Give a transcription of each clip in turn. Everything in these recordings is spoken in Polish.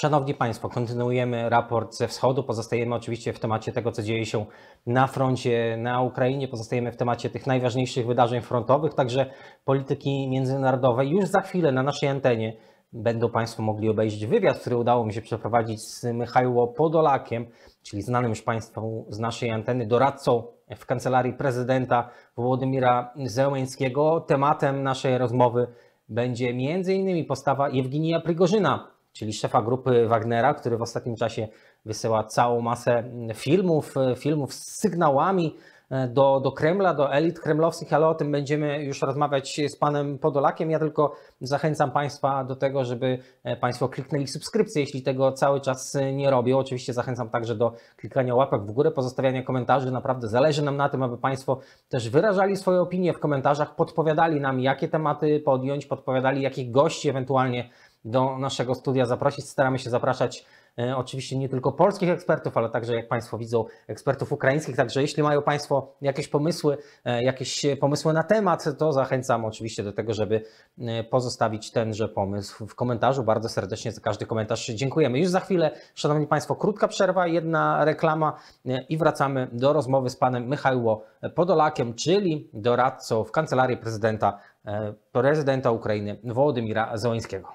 Szanowni Państwo, kontynuujemy raport ze wschodu, pozostajemy oczywiście w temacie tego, co dzieje się na froncie, na Ukrainie, pozostajemy w temacie tych najważniejszych wydarzeń frontowych, także polityki międzynarodowej. Już za chwilę na naszej antenie będą Państwo mogli obejrzeć wywiad, który udało mi się przeprowadzić z Mychajło Podolakiem, czyli znanym już Państwu z naszej anteny doradcą w Kancelarii Prezydenta Wołodymira Zełenskiego. Tematem naszej rozmowy będzie m.in. postawa Jewgienija Prigożyna, czyli szefa grupy Wagnera, który w ostatnim czasie wysyła całą masę filmów z sygnałami do Kremla, do elit kremlowskich, ale o tym będziemy już rozmawiać z panem Podolakiem. Ja tylko zachęcam Państwa do tego, żeby Państwo kliknęli subskrypcję, jeśli tego cały czas nie robią. Oczywiście zachęcam także do klikania łapek w górę, pozostawiania komentarzy. Naprawdę zależy nam na tym, aby Państwo też wyrażali swoje opinie w komentarzach, podpowiadali nam, jakie tematy podjąć, podpowiadali, jakich gości ewentualnie do naszego studia zaprosić. Staramy się zapraszać oczywiście nie tylko polskich ekspertów, ale także, jak Państwo widzą, ekspertów ukraińskich. Także jeśli mają Państwo jakieś pomysły na temat, to zachęcam oczywiście do tego, żeby pozostawić tenże pomysł w komentarzu. Bardzo serdecznie za każdy komentarz dziękujemy. Już za chwilę, Szanowni Państwo, krótka przerwa, jedna reklama i wracamy do rozmowy z panem Mychajło Podolakiem, czyli doradcą w Kancelarii Prezydenta Ukrainy Wołodymira Zełenskiego.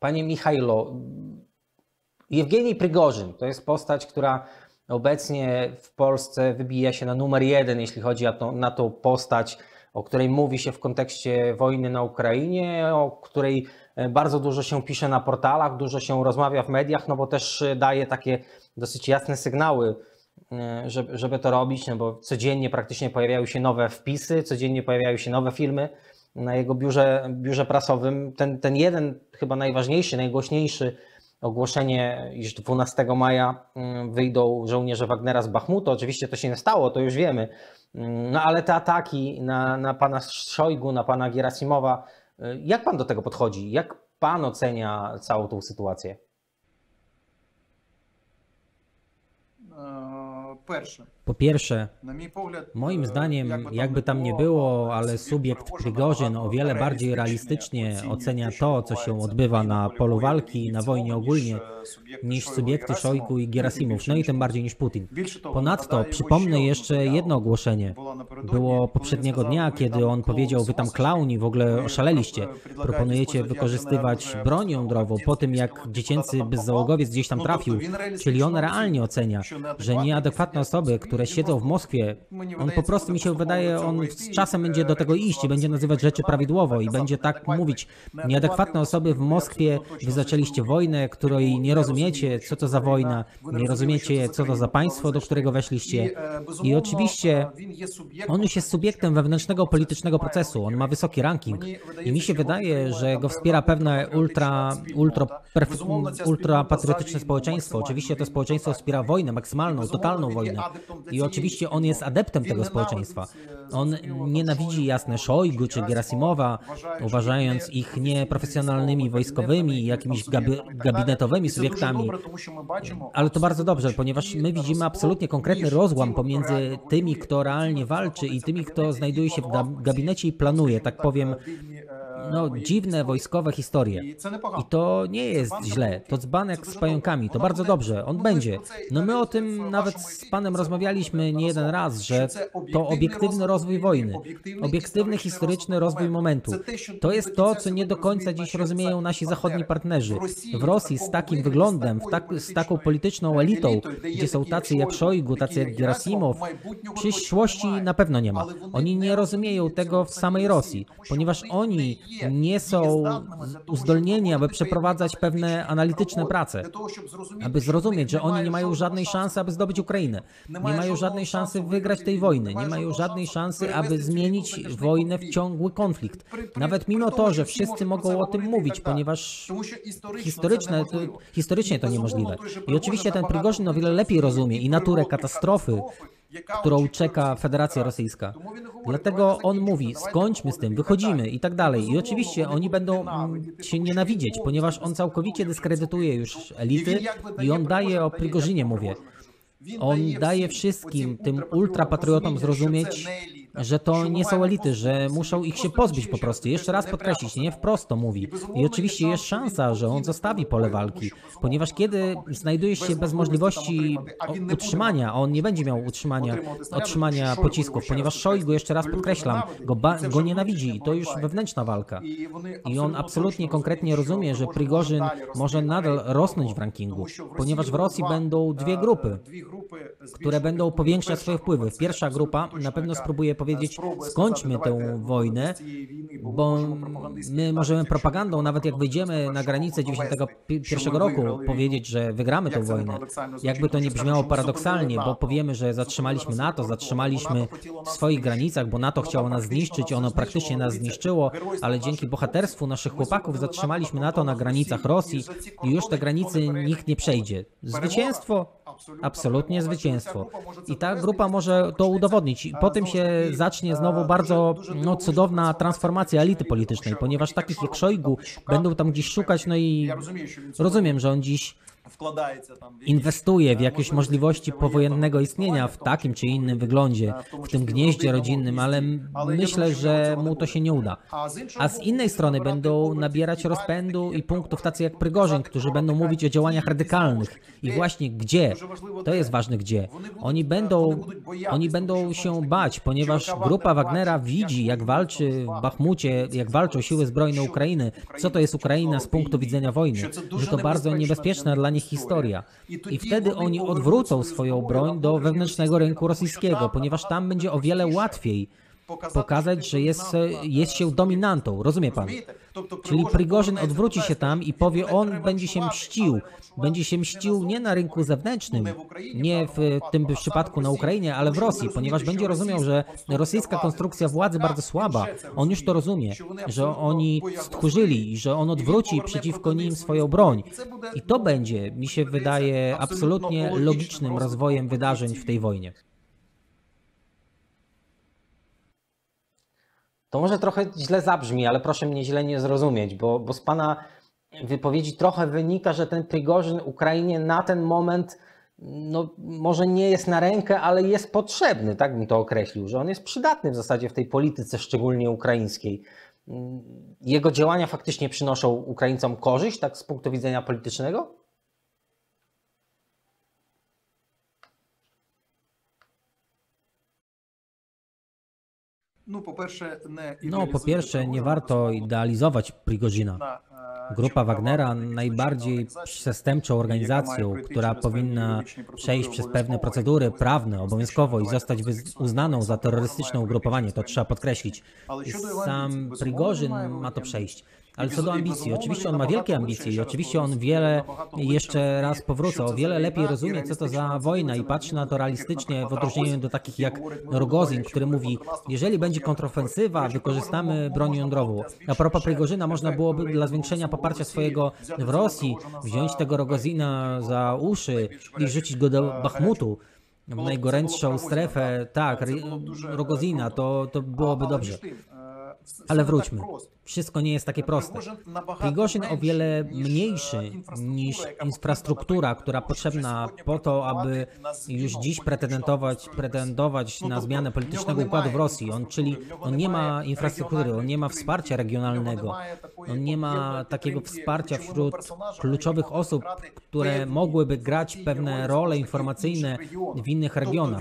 Panie Mychajło, Jewgienij Prigożyn to jest postać, która obecnie w Polsce wybija się na numer 1, jeśli chodzi na tą postać, o której mówi się w kontekście wojny na Ukrainie, o której bardzo dużo się pisze na portalach, dużo się rozmawia w mediach, no bo też daje takie dosyć jasne sygnały, żeby to robić, no bo codziennie praktycznie pojawiają się nowe wpisy, codziennie pojawiają się nowe filmy na jego biurze prasowym. Ten jeden, chyba najważniejszy, najgłośniejszy, ogłoszenie, iż 12 maja wyjdą żołnierze Wagnera z Bachmutu. Oczywiście to się nie stało, to już wiemy. No ale te ataki na pana Shoygu, na pana Gierasimowa, jak pan do tego podchodzi? Jak pan ocenia całą tą sytuację? Po pierwsze, moim zdaniem, jakby tam nie było, ale subjekt Prigożyn o wiele bardziej realistycznie ocenia to, co się odbywa na polu walki, na wojnie ogólnie, niż subiekty Shoygu i Gierasimow, no i tym bardziej niż Putin. Ponadto przypomnę jeszcze jedno ogłoszenie. Było poprzedniego dnia, kiedy on powiedział: wy tam klauni, w ogóle oszaleliście, proponujecie wykorzystywać broń jądrową po tym, jak dziecięcy bezzałogowiec gdzieś tam trafił. Czyli on realnie ocenia, że nieadekwatne osoby, które siedzą w Moskwie, on po prostu, mi się wydaje, on z czasem będzie do tego iść i będzie nazywać rzeczy prawidłowo i będzie tak mówić: nieadekwatne osoby w Moskwie, wy zaczęliście wojnę, której nie rozumiecie, co to za wojna, nie rozumiecie, co to za państwo, do którego weszliście. I oczywiście on już jest subiektem wewnętrznego politycznego procesu, on ma wysoki ranking i mi się wydaje, że go wspiera pewne ultrapatriotyczne społeczeństwo. Oczywiście to społeczeństwo wspiera wojnę, maksymalną, totalną wojnę i oczywiście on jest adeptem tego społeczeństwa. On nienawidzi, jasne, Shoygu czy Gierasimowa, uważając ich nieprofesjonalnymi wojskowymi, jakimiś gabinetowymi subiektami, ale to bardzo dobrze, ponieważ my widzimy absolutnie konkretny rozłam pomiędzy tymi, kto realnie walczy i tymi, kto znajduje się w gabinecie i planuje, tak powiem, dziwne wojskowe historie. I to nie jest źle. To dzbanek z pająkami, to bardzo dobrze, on będzie. No my o tym nawet z panem rozmawialiśmy nie jeden raz, że to obiektywny rozwój wojny, obiektywny historyczny rozwój momentu. To jest to, co nie do końca dziś rozumieją nasi zachodni partnerzy. W Rosji z takim wyglądem, z taką polityczną elitą, gdzie są tacy jak Shoygu, tacy jak Gierasimow, przyszłości na pewno nie ma. Oni nie rozumieją tego w samej Rosji, ponieważ oni nie są uzdolnieni, aby przeprowadzać pewne analityczne prace, aby zrozumieć, że oni nie mają żadnej szansy, aby zdobyć Ukrainę, nie mają żadnej szansy wygrać tej wojny, nie mają żadnej szansy, aby zmienić wojnę w ciągły konflikt. Nawet mimo to, że wszyscy mogą o tym mówić, ponieważ historycznie to niemożliwe. I oczywiście ten Prigożyn o wiele lepiej rozumie i naturę katastrofy, którą czeka Federacja Rosyjska. Dlatego on mówi, skończmy z tym, wychodzimy i tak dalej. I oczywiście oni będą się nienawidzieć, ponieważ on całkowicie dyskredytuje już elity i on daje, o Prigożynie mówię, on daje wszystkim tym ultrapatriotom zrozumieć, że to nie są elity, że muszą ich się pozbyć po prostu. Jeszcze raz podkreślić, nie wprost to mówi. I oczywiście jest szansa, że on zostawi pole walki, ponieważ kiedy znajdujesz się bez możliwości utrzymania, a on nie będzie miał otrzymania pocisków, ponieważ Shoygu, jeszcze raz podkreślam, go nienawidzi i to już wewnętrzna walka. I on absolutnie konkretnie rozumie, że Prigożyn może nadal rosnąć w rankingu, ponieważ w Rosji będą dwie grupy, które będą powiększać swoje wpływy. Pierwsza grupa na pewno spróbuje powiedzieć, skończmy tę wojnę, bo my możemy propagandą, nawet jak wyjdziemy na granicę 91 roku, powiedzieć, że wygramy tę wojnę. Jakby to nie brzmiało paradoksalnie, bo powiemy, że zatrzymaliśmy NATO, zatrzymaliśmy w swoich granicach, bo NATO chciało nas zniszczyć, ono praktycznie nas zniszczyło, ale dzięki bohaterstwu naszych chłopaków zatrzymaliśmy NATO na granicach Rosji i już te granice nikt nie przejdzie. Zwycięstwo? Absolutnie zwycięstwo. I ta grupa może to udowodnić. I potem się zacznie znowu bardzo cudowna transformacja elity politycznej, ponieważ takich jak Shoygu będą tam gdzieś szukać, no i rozumiem, że on dziś inwestuje w jakieś możliwości powojennego istnienia w takim czy innym wyglądzie, w tym gnieździe rodzinnym, ale myślę, że mu to się nie uda. A z innej strony będą nabierać rozpędu i punktów tacy jak Prigożyn, którzy będą mówić o działaniach radykalnych. I właśnie gdzie? To jest ważne gdzie. Oni będą się bać, ponieważ grupa Wagnera widzi, jak walczy w Bachmucie, jak walczą siły zbrojne Ukrainy, co to jest Ukraina z punktu widzenia wojny, że to bardzo niebezpieczne dla nich historia. I wtedy oni odwrócą swoją broń do wewnętrznego rynku rosyjskiego, ponieważ tam będzie o wiele łatwiej pokazać, że jest się dominantą. Rozumie pan? Czyli Prigożyn odwróci się tam i powie, on będzie się mścił. Będzie się mścił nie na rynku zewnętrznym, nie w tym przypadku na Ukrainie, ale w Rosji, ponieważ będzie rozumiał, że rosyjska konstrukcja władzy bardzo słaba. On już to rozumie, że oni stchórzyli i że on odwróci przeciwko nim swoją broń. I to będzie, mi się wydaje, absolutnie logicznym rozwojem wydarzeń w tej wojnie. To może trochę źle zabrzmi, ale proszę mnie źle nie zrozumieć, bo z pana wypowiedzi trochę wynika, że ten Prigożyn Ukrainie na ten moment może nie jest na rękę, ale jest potrzebny, tak bym to określił, że on jest przydatny w zasadzie w tej polityce, szczególnie ukraińskiej. Jego działania faktycznie przynoszą Ukraińcom korzyść, tak z punktu widzenia politycznego? Po pierwsze, nie warto idealizować Prigożina. Grupa Wagnera najbardziej przestępczą organizacją, która powinna przejść przez pewne procedury prawne obowiązkowo i zostać uznaną za terrorystyczne ugrupowanie, to trzeba podkreślić. I sam Prigożyn ma to przejść. Ale co do ambicji, oczywiście on ma wielkie ambicje i oczywiście on jeszcze raz powrócę, o wiele lepiej rozumie, co to za wojna i patrzy na to realistycznie w odróżnieniu do takich jak Rogozin, który mówi, jeżeli będzie kontrofensywa, wykorzystamy broń jądrową. A propos Prigożyna, można byłoby dla zwiększenia poparcia swojego w Rosji wziąć tego Rogozina za uszy i rzucić go do Bachmutu. W najgorętszą strefę, tak, Rogozina, to byłoby dobrze. Ale wróćmy. Wszystko nie jest takie proste. Prigożyn o wiele mniejszy niż infrastruktura, która potrzebna po to, aby już dziś pretendować na zmianę politycznego układu w Rosji. Czyli on nie ma infrastruktury, on nie ma wsparcia regionalnego, on nie ma takiego wsparcia wśród kluczowych osób, które mogłyby grać pewne role informacyjne w innych regionach.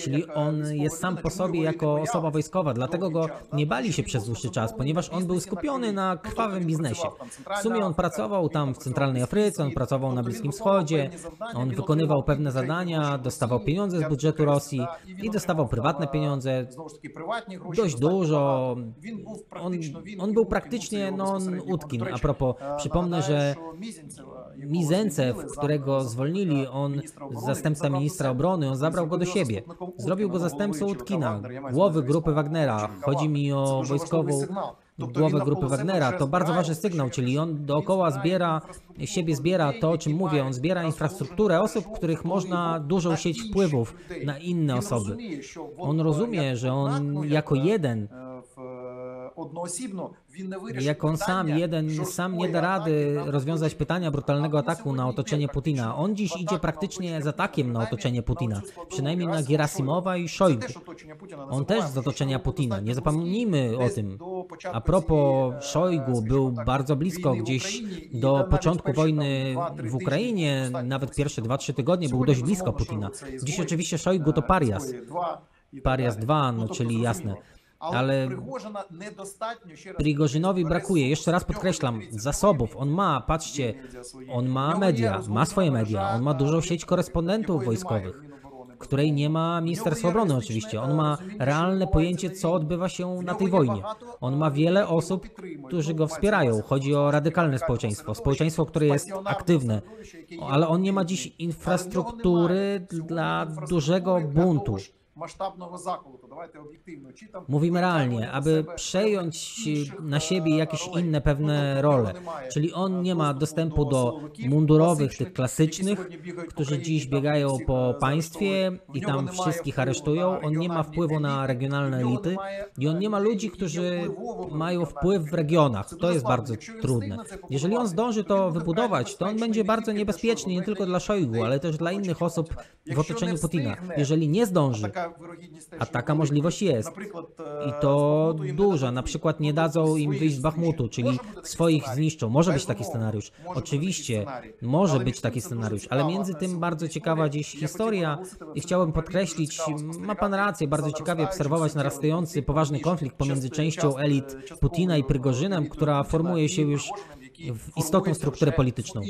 Czyli on jest sam po sobie jako osoba wojskowa, dlatego go nie bali się przez dłuższy czas, ponieważ on był skupiony na krwawym biznesie. W sumie on pracował tam w centralnej Afryce, on pracował na Bliskim Wschodzie, on wykonywał pewne zadania, dostawał pieniądze z budżetu Rosji i dostawał prywatne pieniądze, dość dużo. On był praktycznie non-Utkin. A propos, przypomnę, że Mizencew, którego zwolnili, on zastępca ministra obrony, on zabrał go do siebie. Zrobił go zastępcą Utkina, głowy grupy Wagnera. Chodzi mi o wojskową głowę grupy Wagnera. To bardzo ważny sygnał, czyli on dookoła siebie zbiera to, o czym mówię. On zbiera infrastrukturę osób, których można dużą sieć wpływów na inne osoby. On rozumie, że on jako jeden, jak on sam nie da rady rozwiązać pytania brutalnego ataku na otoczenie Putina. On dziś idzie praktycznie z atakiem na otoczenie Putina, przynajmniej na Gierasimowa i Shoygu. On też z otoczenia Putina, nie zapomnijmy o tym. A propos Shoygu, był bardzo blisko, gdzieś do początku wojny w Ukrainie, nawet pierwsze 2-3 tygodnie był dość blisko Putina. Dziś oczywiście Shoygu to parias. Parias 2, czyli jasne. Ale Prigożynowi brakuje, jeszcze raz podkreślam, zasobów. On ma, patrzcie, on ma media, ma swoje media, on ma dużą sieć korespondentów wojskowych, której nie ma Ministerstwa Obrony oczywiście. On ma realne pojęcie, co odbywa się na tej wojnie. On ma wiele osób, którzy go wspierają. Chodzi o radykalne społeczeństwo, społeczeństwo, które jest aktywne, ale on nie ma dziś infrastruktury dla dużego buntu. Mówimy realnie, aby przejąć na siebie jakieś inne pewne role. Czyli on nie ma dostępu do mundurowych, tych klasycznych, którzy dziś biegają po państwie i tam wszystkich aresztują. On nie ma wpływu na regionalne elity i on nie ma ludzi, którzy mają wpływ w regionach. To jest bardzo trudne. Jeżeli on zdąży to wybudować, to on będzie bardzo niebezpieczny nie tylko dla Shoygu, ale też dla innych osób w otoczeniu Putina. Jeżeli nie zdąży, a taka możliwość jest i to duża, na przykład nie dadzą im wyjść z Bachmutu, czyli swoich zniszczą. Może być taki scenariusz, oczywiście może być taki scenariusz, ale między tym bardzo ciekawa dziś historia i chciałem podkreślić, ma pan rację, bardzo ciekawie obserwować narastający poważny konflikt pomiędzy częścią elit Putina i Prigożynem, która formuje się już w istotną strukturę polityczną.